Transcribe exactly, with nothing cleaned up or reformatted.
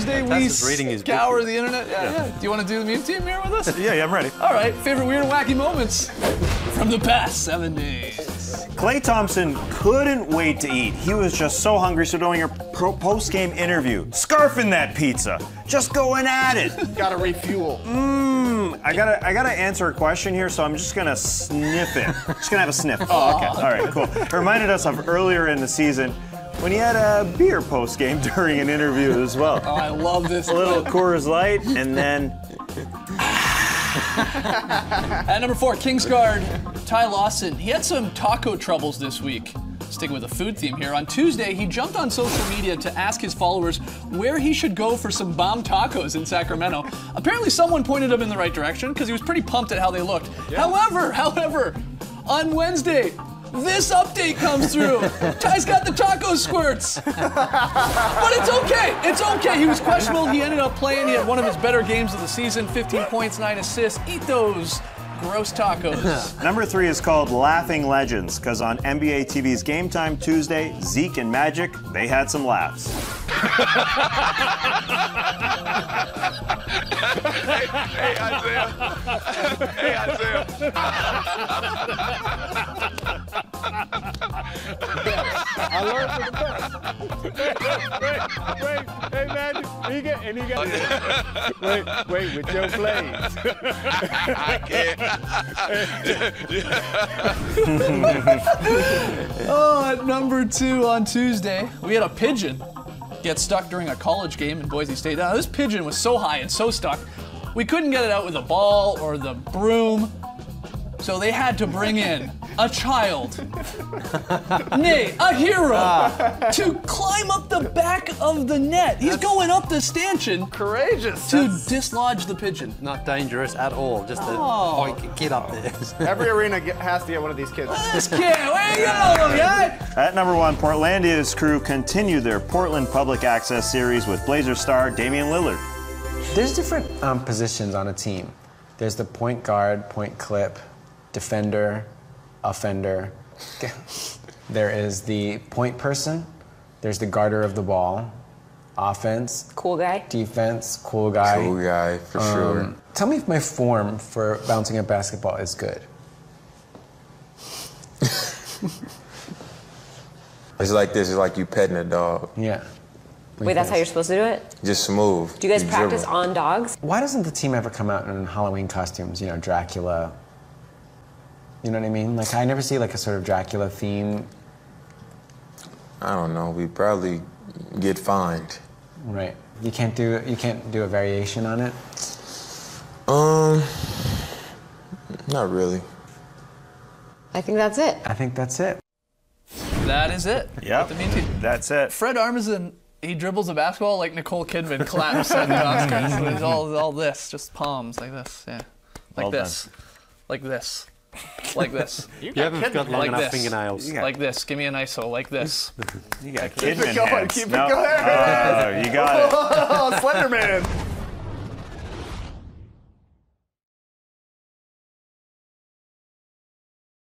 Thursday we scour the internet. Yeah, yeah. Yeah. Do you want to do the meme team here with us? Yeah, yeah, I'm ready. All right, favorite weird and wacky moments from the past seven days. Clay Thompson couldn't wait to eat. He was just so hungry, so during your post-game interview, scarfing that pizza, just going at it. Gotta refuel. Mmm, I gotta, I gotta answer a question here, so I'm just gonna sniff it. Just gonna have a sniff. Oh, okay. All right, cool. It reminded us of earlier in the season when he had a beer post-game during an interview as well. Oh, I love this. A little Coors Light, and then... At number four, Kings guard Ty Lawson. He had some taco troubles this week. Sticking with the food theme here. On Tuesday, he jumped on social media to ask his followers where he should go for some bomb tacos in Sacramento. Apparently, someone pointed him in the right direction because he was pretty pumped at how they looked. Yeah. However, however, on Wednesday, this update comes through. Ty's got the taco squirts. But it's okay. It's okay. He was questionable. He ended up playing. He had one of his better games of the season. fifteen points, nine assists. Eat those gross tacos. Number three is called Laughing Legends, because on N B A T V's Game Time Tuesday, Zeke and Magic, they had some laughs. hey, hey, Isaiah. Hey, Isaiah. I learned from the best. Wait, wait, hey, Magic, he got, and he got, wait, wait, with your plays. I can't. Oh, at number two on Tuesday, we had a pigeon get stuck during a college game in Boise State. Now, this pigeon was so high and so stuck, we couldn't get it out with a ball or the broom, so they had to bring in a child, nay, a hero, ah. to climb up the back of the net. He's That's going up the stanchion. Courageous. To That's dislodge the pigeon. Not dangerous at all. Just oh. to oh, get up there. Every arena get, has to get one of these kids. This kid, where you go, guy? At number one, Portlandia's crew continue their Portland Public Access series with Blazer star Damian Lillard. There's different um, positions on a team. There's the point guard, point clip, defender, offender. There is the point person. There's the guarder of the ball. Offense. Cool guy. Defense. Cool guy. Cool guy, for um, sure. Tell me if my form for bouncing a basketball is good. It's like this. It's like you petting a dog. Yeah. Like Wait, that's this. how you're supposed to do it? Just smooth. Do you guys you practice dribble. on dogs? Why doesn't the team ever come out in Halloween costumes? You know, Dracula. You know what I mean? Like, I never see, like, a sort of Dracula theme. I don't know. We probably get fined. Right. You can't do, you can't do a variation on it? Um, not really. I think that's it. I think that's it. That is it. Yep. That's it. Fred Armisen, he dribbles a basketball like Nicole Kidman claps at the Oscars. There's all, all this, just palms like this, yeah. Like well this. Done. Like this. Like this. You, you haven't got long like enough this. fingernails. Like this. Give me an I S O. Like this. You got Kidman. Keep it going. Keep it no. going. Oh, you got it. Oh, Slenderman.